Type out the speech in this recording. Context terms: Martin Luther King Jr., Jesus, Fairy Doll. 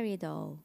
Fairy Doll.